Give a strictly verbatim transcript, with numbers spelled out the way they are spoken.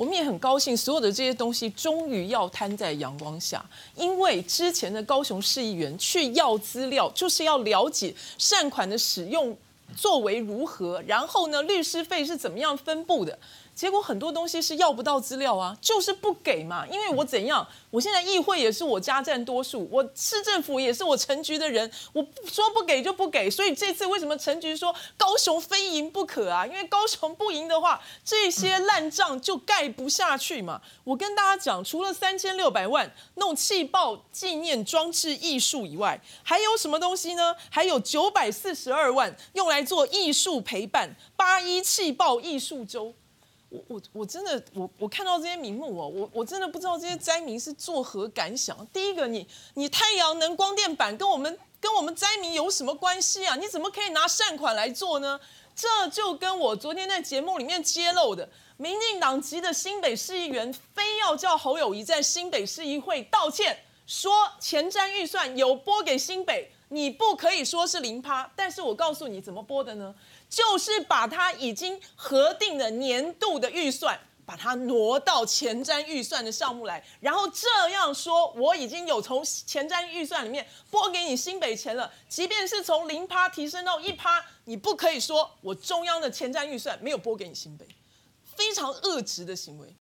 我们也很高兴，所有的这些东西终于要摊在阳光下，因为之前的高雄市议员去要资料，就是要了解善款的使用作为如何，然后呢，律师费是怎么样分布的。结果很多东西是要不到资料啊，就是不给嘛。因为我怎样，我现在议会也是我家占多数，我市政府也是我陈局的人，我说不给就不给。所以这次为什么陈局说高雄非赢不可啊？因为高雄不赢的话，这些烂账就盖不下去嘛。我跟大家讲，除了三千六百万弄气爆纪念装置艺术以外，还有什么东西呢？还有九百四十二万用来做艺术陪伴，八一气爆艺术周。我我我真的我我看到这些名目哦，我我真的不知道这些灾民是作何感想。第一个你，你你太阳能光电板跟我们跟我们灾民有什么关系啊？你怎么可以拿善款来做呢？这就跟我昨天在节目里面揭露的，民进党籍的新北市议员非要叫侯友宜在新北市议会道歉，说前瞻预算有拨给新北，你不可以说是零趴，但是我告诉你怎么拨的呢？就是把它已经核定的年度的预算，把它挪到前瞻预算的项目来，然后这样说，我已经有从前瞻预算里面拨给你新北钱了，即便是从零趴提升到一趴，你不可以说我中央的前瞻预算没有拨给你新北，非常恶质的行为。